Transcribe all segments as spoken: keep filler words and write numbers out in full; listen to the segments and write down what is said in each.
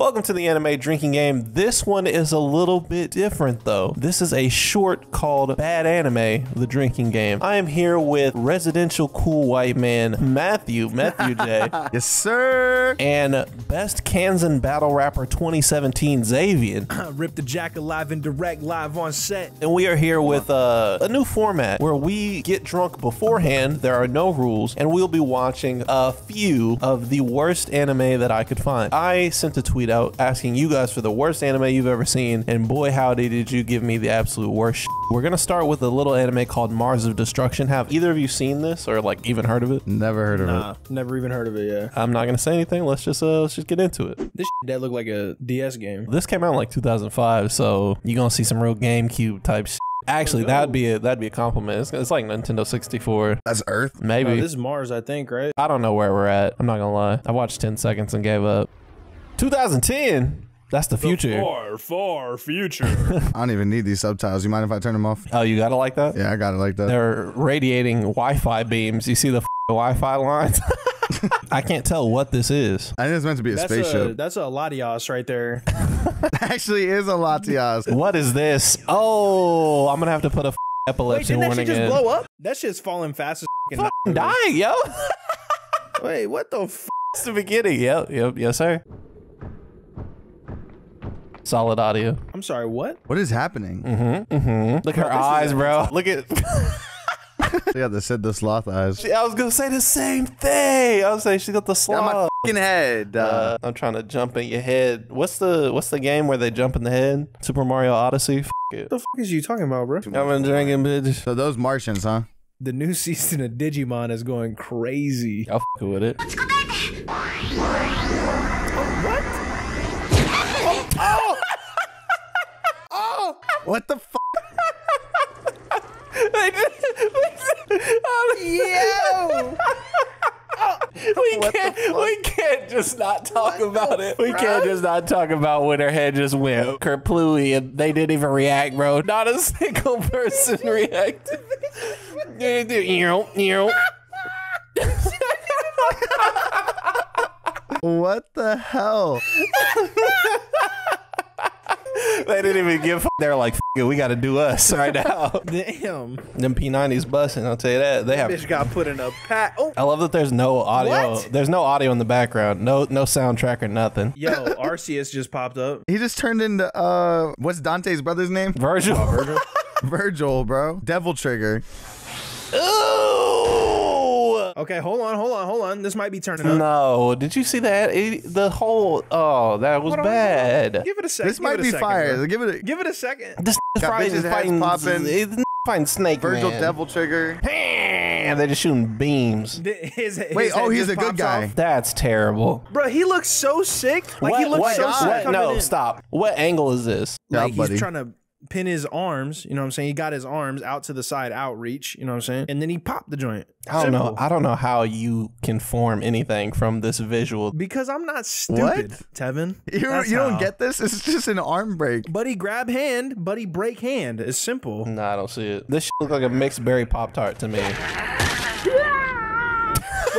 Welcome to the anime drinking game. This one is a little bit different though. This is a short called Bad Anime, the drinking game. I am here with residential cool white man, Matthew, MetthewJ. Yes, sir. And best Kansan battle rapper twenty seventeen, Xavien. Rip the jack alive and direct live on set. And we are here with uh, a new format where we get drunk beforehand. There are no rules and we'll be watching a few of the worst anime that I could find. I sent a tweet out asking you guys for the worst anime you've ever seen, and boy howdy did you give me the absolute worst shit. We're gonna start with a little anime called Mars of Destruction. Have either of you seen this or like even heard of it? Never heard of nah, it. Never even heard of it. Yeah. I'm not gonna say anything. Let's just uh, let's just get into it. This shit that looked like a D S game. This came out in like two thousand five, so you're gonna see some real GameCube type shit. Actually, that'd be a, that'd be a compliment. It's, it's like Nintendo sixty-four. That's Earth. Maybe. No, this is Mars, I think, right? I don't know where we're at. I'm not gonna lie. I watched ten seconds and gave up. two thousand ten. That's the future. The far, far future. I don't even need these subtitles. You mind if I turn them off? Oh, you got it like that? Yeah, I got it like that. They're radiating Wi-Fi beams. You see the f Wi-Fi lines? I can't tell what this is. I think it's meant to be a that's spaceship. A, that's a Latios right there. Actually is a Latios. What is this? Oh, I'm going to have to put a f epilepsy warning in. Wait, didn't that shit just blow up? That shit's falling fast as f fucking dying, yo. Wait, what the f? It's the beginning. Yep, yep, yes, sir. Solid audio. I'm sorry, what? What is happening? Mm-hmm, mm-hmm. Look at her eyes, bro. Look at... She got the Sid the Sloth eyes. She, I was gonna say the same thing. I was saying she got the sloth. Got my fucking head. Uh, uh, I'm trying to jump in your head. What's the What's the game where they jump in the head? Super Mario Odyssey. F it. What the fuck is you talking about, bro? I've been drinking, bitch. So those Martians, huh? The new season of Digimon is going crazy. I'll fuck with it. Let's go, baby. What? Oh! Oh! Oh! What the fuck? They just, they just, um, yo. Oh, we can't we can't just not talk what about it. We can't just not talk about when her head just went kerplooey and they didn't even react, bro. Not a single person reacted. What the hell? They didn't even give. They're like, F it, we got to do us right now. Damn. Them P nineties bussing. I'll tell you that. They have. Bitch got put in a pack. Oh. I love that. There's no audio. What? There's no audio in the background. No, no soundtrack or nothing. Yo, Arceus just popped up. He just turned into uh, what's Dante's brother's name? Virgil. Oh, Virgil. Virgil, bro. Devil Trigger. Ooh. Okay, hold on, hold on, hold on. This might be turning up. No, did you see that? It, the whole oh, that was on, bad. Give it a second. This might be second, fire. Bro. Give it. A, give it a second. This is fighting popping. Fighting snake. Virgil man. Devil Trigger. And they're just shooting beams. The, his, his Wait, oh, he's a good guy. Off. That's terrible, bro. He looks so sick. Like what, he looks what, so what, sick. No, in. Stop. What angle is this? Like, yeah, he's buddy. trying to pin his arms, you know what I'm saying? He got his arms out to the side, outreach, you know what I'm saying? And then he popped the joint. I don't Simple. know. I don't know how you can form anything from this visual. Because I'm not stupid, what? Tevin. You, you don't get this? It's just an arm break. Buddy grab hand, buddy break hand. It's simple. Nah, I don't see it. This shit looks like a mixed berry Pop-Tart to me. Wait,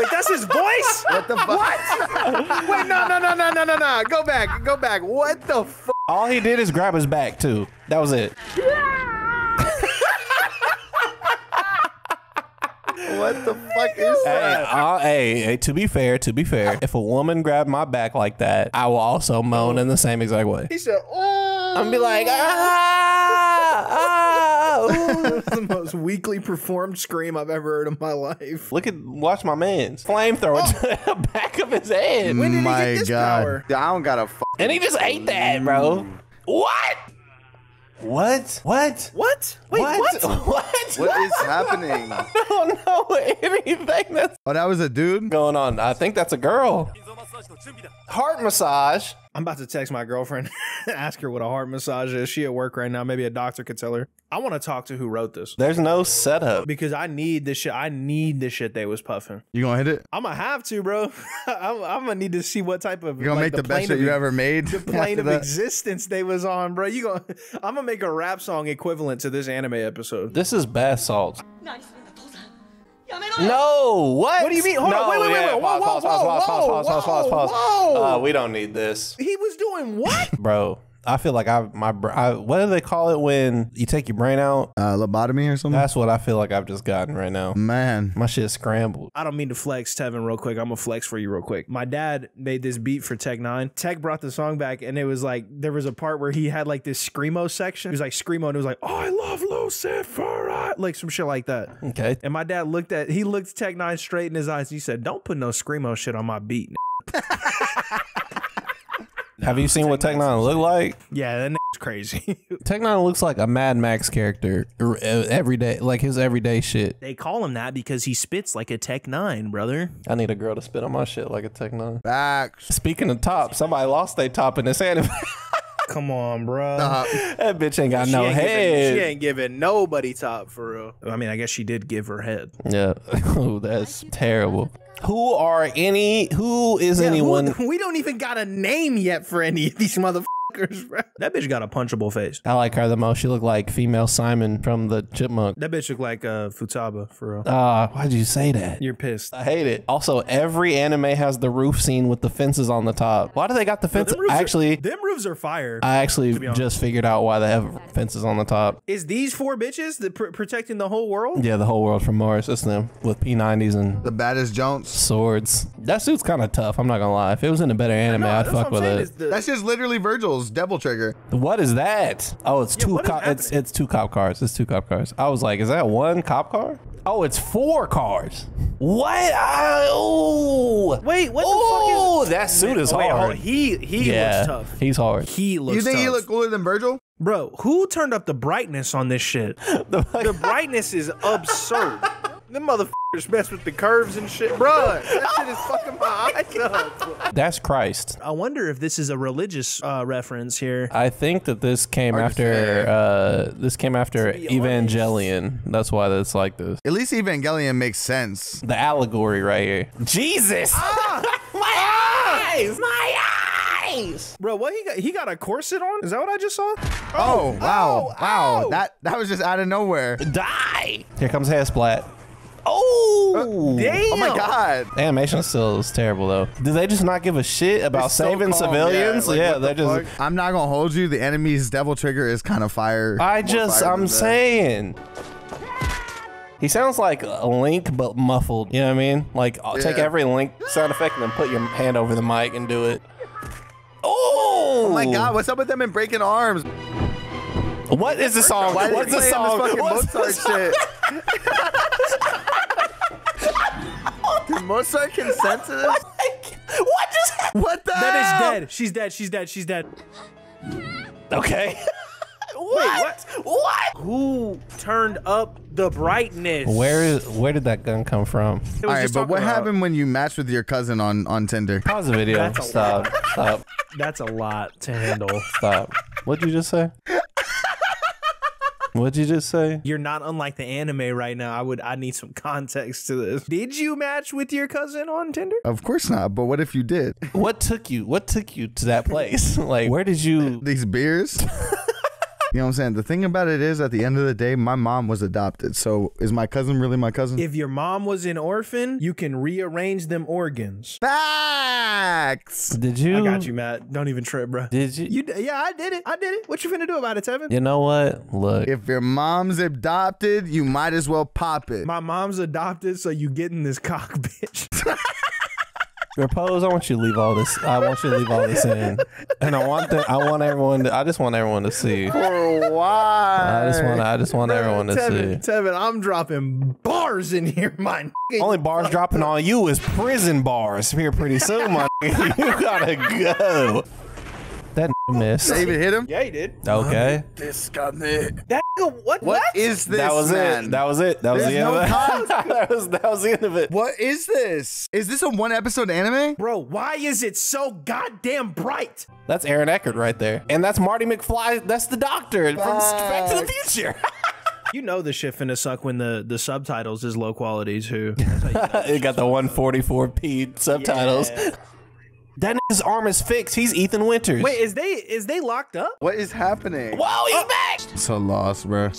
that's his voice? What the fuck? What? Wait, no, no, no, no, no, no, no. Go back, go back. What the fuck? All he did is grab his back too. That was it. What the fuck is that? Hey, uh, hey, hey, to be fair, to be fair, if a woman grabbed my back like that, I will also moan in the same exact way. He said, "Oh," I'm gonna be like, "Ah, ah." The most weakly performed scream I've ever heard in my life. Look at, watch my man's flamethrower oh. to the back of his head. When did my he get this God. power? I don't got a. And he just ate that, bro. What? What? What? What? Wait, what? What? What, what is happening? I don't know anything that's... Oh, that was a dude? Going on. I think that's a girl. Heart massage. I'm about to text my girlfriend and ask her what a heart massage is. She at work right now. Maybe a doctor could tell her. I want to talk to who wrote this. There's no setup. Because I need this shit. I need this shit they was puffing. You gonna hit it? I'm gonna have to, bro. I'm, I'm gonna need to see what type of... You gonna like, make the, the best shit you ever made? The plane of that. existence they was on, bro. You gonna... I'm gonna make a rap song equivalent to this anime episode. This is bath salts. No, what? What do you mean? Hold no, on, wait, wait, wait, yeah, wait. Pause, pause, pause, pause, pause, pause, pause, pause, pause. Uh, we don't need this. He was doing what? Bro, I feel like I, my, I, what do they call it when you take your brain out? Uh, lobotomy or something? That's what I feel like I've just gotten right now. Man. My shit is scrambled. I don't mean to flex, Tevin, real quick. I'm gonna flex for you real quick. My dad made this beat for Tech Nine. Tech brought the song back and it was like, there was a part where he had like this Screamo section. It was like Screamo and it was like, oh, I love Lucifer. Like some shit like that. Okay. And my dad looked at, he looked Tech Nine straight in his eyes and he said, don't put no Screamo shit on my beat. Have you seen Tech what Tech N nine ne look like? Yeah, that nigga's crazy. Tech N nine ne looks like a Mad Max character every day, like his everyday shit. They call him that because he spits like a Tech Nine, brother. I need a girl to spit on my shit like a Tech Nine. Back. Speaking of top, somebody lost their top in this anime. Come on, bro. Stop. That bitch ain't got she no ain't head. Giving, she ain't giving nobody top for real. I mean, I guess she did give her head. Yeah. Oh, that's terrible. Who are any? Who is yeah, anyone? Who, we don't even got a name yet for any of these motherfuckers, bro. That bitch got a punchable face. I like her the most. She looked like female Simon from the Chipmunk. That bitch looked like uh, Futaba for real. Ah, uh, why'd you say that? You're pissed. I hate it. Also, every anime has the roof scene with the fences on the top. Why do they got the fence? No, actually, are, them roofs are fire. I actually just figured out why they have fences on the top. Is these four bitches the pr protecting the whole world? Yeah, the whole world from Mars. It's them with P nineties and the baddest Jones swords. That suit's kind of tough. I'm not gonna lie. If it was in a better anime, know, I'd fuck with it. That's just literally Virgil's Devil Trigger. What is that? Oh, it's yeah, two. Cop it's it's two cop cars. It's two cop cars. I was like, is that one cop car? Oh, it's four cars. What? I, oh, wait. What oh, the fuck is? Oh, that suit is oh, wait, hard. Oh, he he yeah, looks tough. He's hard. He looks. You think tough. He look cooler than Virgil? Bro, who turned up the brightness on this shit? the, the brightness is absurd. Them motherfuckers mess with the curves and shit. Bruh, that shit is fucking my eyes up. That's Christ. I wonder if this is a religious uh, reference here. I think that this came Hard after, uh, this came after Evangelion. Honest. That's why that's like this. At least Evangelion makes sense. The allegory right here. Jesus! Ah, my eyes! My eyes! Bro, what he got? He got a corset on? Is that what I just saw? Oh, oh wow, oh, wow. Oh. That, that was just out of nowhere. Die! Here comes hair splat. Oh, uh, damn. Oh my god. Animation still is terrible though. Do they just not give a shit about so saving calm. civilians? Yeah, like, yeah they the just fuck? I'm not gonna hold you. The enemy's Devil Trigger is kind of fire. I just fire I'm saying. He sounds like a Link, but muffled. You know what I mean? Like I'll yeah. take every Link sound effect and then put your hand over the mic and do it. Oh, oh my god, what's up with them in breaking arms? What is the song? Why What's the song? What's Mozart the song? Shit? Did Mozart consent to this? What just happened? What the That hell? Is dead. She's dead. She's dead. She's dead. Okay. What? Wait, what? What? Who turned up the brightness? Where is? Where did that gun come from? All right, but what happened when you matched with your cousin on on Tinder? Pause the video. That's Stop. Stop. That's a lot to handle. Stop. What'd you just say? What'd you just say? You're not unlike the anime right now. I would. I need some context to this. Did you match with your cousin on Tinder? Of course not. But what if you did? What took you? What took you to that place? Like, where did you? These beers. You know what I'm saying? The thing about it is, at the end of the day, my mom was adopted. So is my cousin really my cousin? If your mom was an orphan, you can rearrange them organs. Facts! Did you? I got you, Matt. Don't even trip, bro. Did you? you yeah, I did it. I did it. What you finna do about it, Tevin? You know what? Look. If your mom's adopted, you might as well pop it. My mom's adopted, so you get in this cock, bitch. Repose, I want you to leave all this. I want you to leave all this in, and I want the, I want everyone. To, I just want everyone to see. For why? I just want. I just want Bro, everyone to Tevin, see. Tevin, I'm dropping bars in here, my. Only bars dropping on you is prison bars here pretty soon, my. You gotta go. That missed. Did even hit him? Yeah, he did. Okay. This got me. That what? What, what is this? That was man? it. That was it. That was There's the end. No of it. that was that was the end of it. What is this? Is this a one episode anime? Bro, why is it so goddamn bright? That's Aaron Eckert right there, and that's Marty McFly. That's the doctor Back. from Back to the Future. You know the shit finna suck when the, the subtitles is low quality too. It got the one forty-four p subtitles. Yeah. That nigga's arm is fixed. He's Ethan Winters. Wait, is they is they locked up? What is happening? Whoa, he's uh, back! So lost, bro.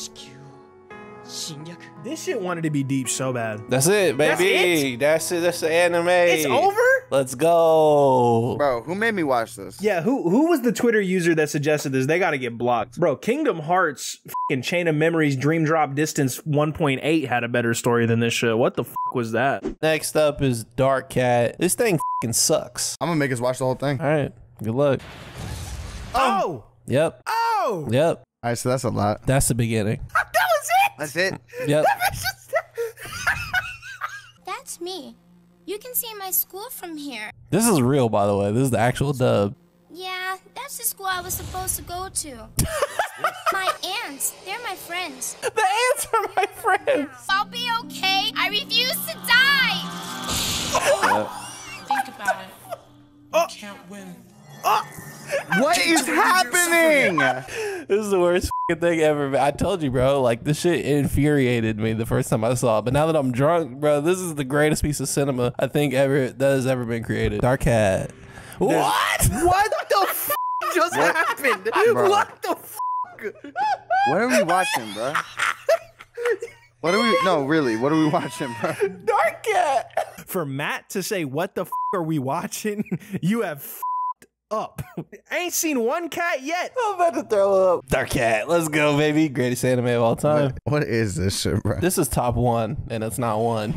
This shit wanted to be deep so bad. That's it, baby. That's it. That's, it. That's the anime. It's over? Let's go. Bro, who made me watch this? Yeah, who who was the Twitter user that suggested this? They got to get blocked. Bro, Kingdom Hearts fucking Chain of Memories Dream Drop Distance one point eight had a better story than this shit. What the fuck was that? Next up is Dark Cat. This thing fucking sucks. I'm going to make us watch the whole thing. All right. Good luck. Oh. Yep. Oh. Yep. All right, so that's a lot. That's the beginning. That's it. Yep. That's me. You can see my school from here. This is real, by the way. This is the actual dub. Yeah, that's the school I was supposed to go to. My aunts, they're my friends. The aunts are my friends. I'll be okay. I refuse to die. Think about it. Oh. You can't win. Oh. What is happening? This is the worst thing ever. I told you, bro, like this shit infuriated me the first time I saw it, but now that I'm drunk, bro, this is the greatest piece of cinema I think ever that has ever been created. Dark Cat. What? What the f just what? happened? Bro. What the f? What are we watching, bro? What are we? No, really, what are we watching, bro? Dark Cat. For Matt to say, "What the f are we watching?" You have f up. Ain't seen one cat yet. I'm about to throw up. Dark Cat, let's go, baby. Greatest anime of all time. What, what is this shit, bro? This is top one, and it's not one.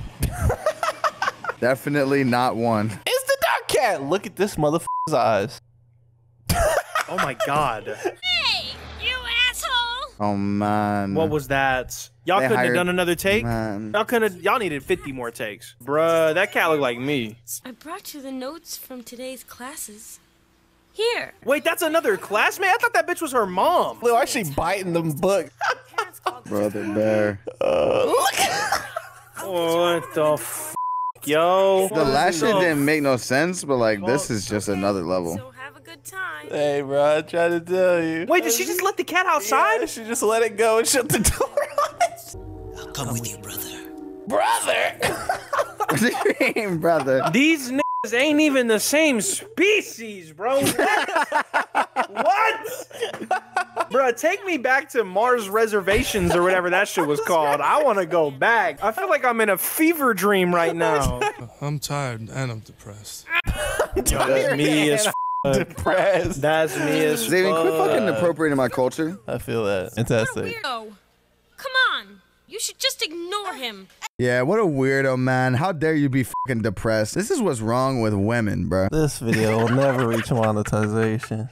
Definitely not one. It's the Dark Cat. Look at this motherfucker's eyes. Oh my god. Hey, you asshole. Oh man. What was that? Y'all couldn't hired... have done another take? Y'all couldn't. Y'all needed fifty more takes, bruh. That cat looked like me. I brought you the notes from today's classes. Here. Wait, that's another classmate? I thought that bitch was her mom. They're actually biting them book. Brother bear. Uh, look. What the f***, yo? The last shit didn't make no sense, but like this is just another level. So have a good time. Hey, bro, I tried to tell you. Wait, did she just let the cat outside? Yeah, she just let it go and shut the door on it. I'll come with you, brother. Brother? What do you mean, brother? These niggas ain't even the same species, bro. What? Bro, take me back to Mars Reservations or whatever that shit was called. I want to go back. I feel like I'm in a fever dream right now. I'm tired and I'm depressed. I'm That's me as depressed. That's me as Xavien, quit fucking appropriating my culture. I feel that. Fantastic. Come on. You should just ignore him. Yeah, what a weirdo, man. How dare you be fucking depressed? This is what's wrong with women, bro. This video will never reach monetization.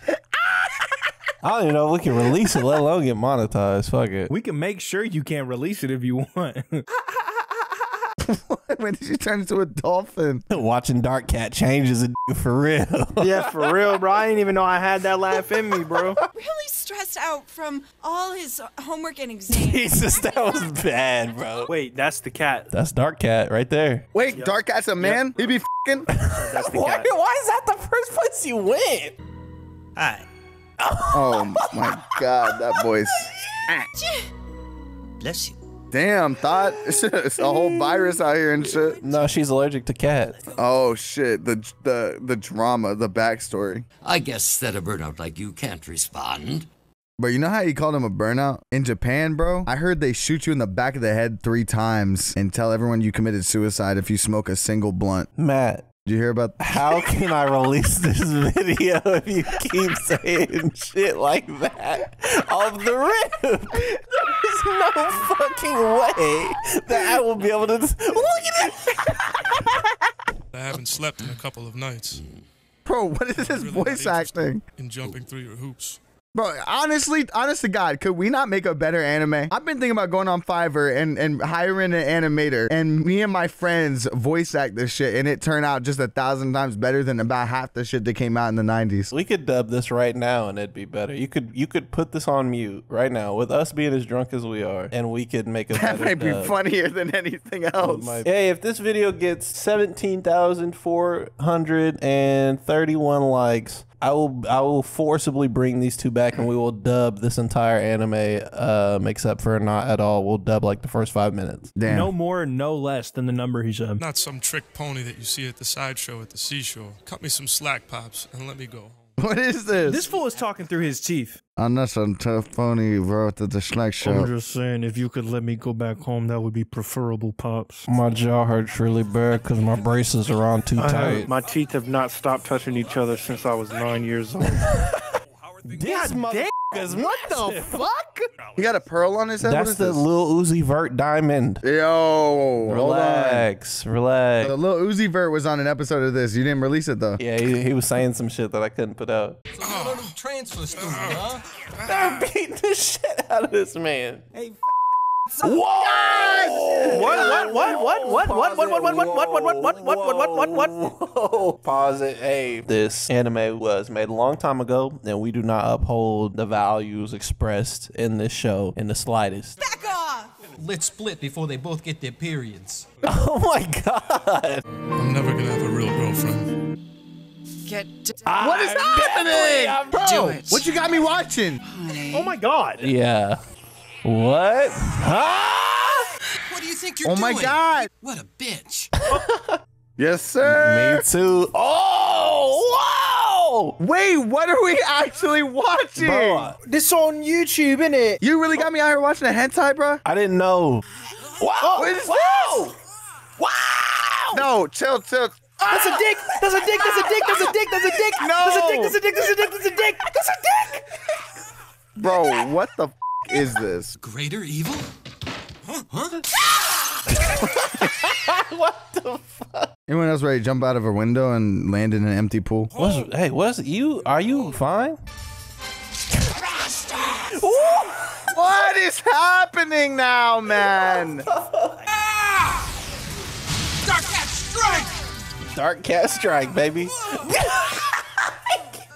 I don't even know if we can release it, let alone get monetized. Fuck it. We can make sure you can't release it if you want. When did you turn into a dolphin? Watching Dark Cat changes a dude for real. Yeah, for real, bro. I didn't even know I had that laugh in me, bro. Really stressed out from all his homework and exams. Jesus, that was bad, bro. Wait, that's the cat. That's Dark Cat right there. Wait, yep. Dark Cat's a man? Yep. He be f***ing? That's the why, cat. Why is that the first place you went? Hi. Oh my god, that voice. Bless you. Damn, thought it's a whole virus out here and shit. No, she's allergic to cats. Oh shit, the the the drama, the backstory. I guess that a burnout like you can't respond. But you know how he called him a burnout? In Japan, bro, I heard they shoot you in the back of the head three times and tell everyone you committed suicide if you smoke a single blunt. Matt. Did you hear about that? How can I release this video if you keep saying shit like that off the rip? There's no fucking way that I will be able to just look at it. I haven't slept in a couple of nights. Bro, what is this really voice acting? In jumping through your hoops. Bro, honestly, honest to God, could we not make a better anime? I've been thinking about going on Fiverr and, and hiring an animator, and me and my friends voice act this shit, and it turned out just a thousand times better than about half the shit that came out in the nineties. We could dub this right now, and it'd be better. You could you could put this on mute right now, with us being as drunk as we are, and we could make a better dub. That might be funnier than anything else. Hey, if this video gets seventeen thousand four hundred thirty-one likes, I will I will forcibly bring these two back and we will dub this entire anime, um, except for not at all. We'll dub like the first five minutes. Damn. No more, no less than the number he said. Not some trick pony that you see at the sideshow at the seashore. Cut me some slack, Pops, and let me go home. What is this? This fool is talking through his teeth. I'm not some tough phony, bro, at the snack shop. I'm just saying, if you could let me go back home, that would be preferable, Pops. My jaw hurts really bad because my braces are on too tight. My teeth have not stopped touching each other since I was nine years old. This motherfucker is what the fuck? You got a pearl on his head? That's the Lil Uzi Vert diamond. Yo, relax, relax. The Lil Uzi Vert was on an episode of this. You didn't release it though. Yeah, he, he was saying some shit that I couldn't put out. So you don't do transfer student, huh? They're beating the shit out of this man. Hey, f Whoa! What? What? What? What? What? What? What? What? What? What? What? What? What? What? What? What? Pause it. Hey, this anime was made a long time ago, and we do not uphold the values expressed in this show in the slightest. Back off! Let's split before they both get their periods. Oh my god! I'm never gonna have a real girlfriend. Get. What is happening, bro? What you got me watching? Oh my god! Yeah. What? Huh? What do you think you're doing? Oh my god! What a bitch! Yes, sir. Me too. Oh! Wow! Wait, what are we actually watching? Bro, this on YouTube, isn't it? You really got me out here watching a hentai, bro. I didn't know. Wow! Oh, what is wow! This? Wow! No, chill, chill. That's a dick. That's a dick. That's a dick. That's a dick. That's a dick. No. That's a dick. That's a dick. That's a dick. That's a dick. That's a dick. Bro, what the? Is this greater evil? Huh? Huh? What the fuck? Anyone else ready to jump out of a window and land in an empty pool? What's, hey, what's you? Are you fine? What is happening now, man? Ah! Dark Cat Strike! Dark Cat Strike, baby.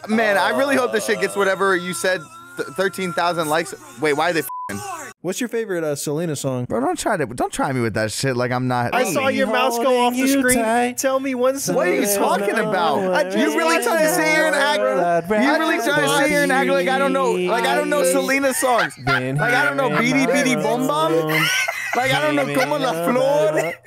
Man, I really hope this shit gets whatever you said. thirteen thousand likes. Wait, why are they f***ing? What's your favorite uh, Selena song? Bro, don't try to don't try me with that shit like I'm not. I saw your mouse go off the screen. Tight. Tell me one song. What are you talking about? You really trying to sit here and act You really trying to sit here and act like I don't know like I don't know Selena songs. Like I don't know Bidi Bidi Bom Bom. Like I don't know Como La Flor. Like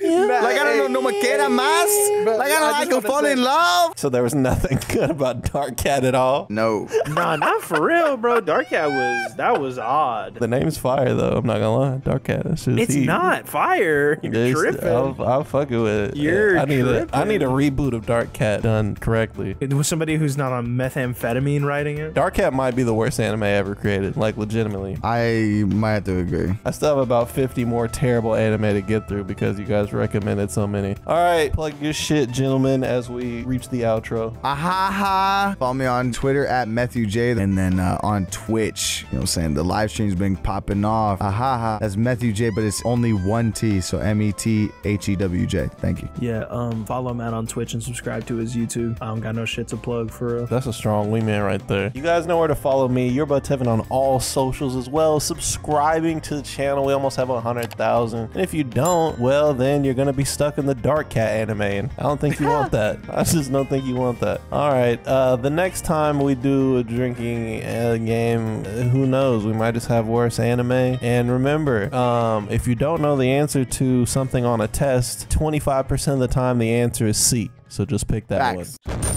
I don't know No Me Queda Mas. Like I don't I can fall in love. So there was nothing good about Dark Cat at all? No. Nah, not for real, bro. Dark Cat was that was odd. The name's fire though. Though. I'm not gonna lie, Dark Cat. It's heat. Not fire. You're it's, tripping. I'll, I'll fuck it with it. You're I need tripping. A, I need a reboot of Dark Cat done correctly. It was somebody who's not on methamphetamine writing it. Dark Cat might be the worst anime ever created, like legitimately. I might have to agree. I still have about fifty more terrible anime to get through because you guys recommended so many. All right, plug your shit, gentlemen, as we reach the outro. Ahaha. Follow me on Twitter at MetthewJ, and then uh, on Twitch. You know what I'm saying? The live stream's been popping off. Ahaha. That's MetthewJ, but it's only one T, so M E T H E W J. Thank you. Yeah, um, follow Matt on Twitch and subscribe to his YouTube. I don't got no shit to plug for real. That's a strong wingman right there. You guys know where to follow me. You're about Tevin on all socials as well. Subscribing to the channel. We almost have one hundred thousand. And if you don't, well, then you're going to be stuck in the Dark Cat anime. And I don't think you want that. I just don't think you want that. All right. Uh, the next time we do a drinking uh, game, who knows? We might just have worse anime. And remember, um, if you don't know the answer to something on a test, twenty-five percent of the time the answer is C. So just pick that Facts. One.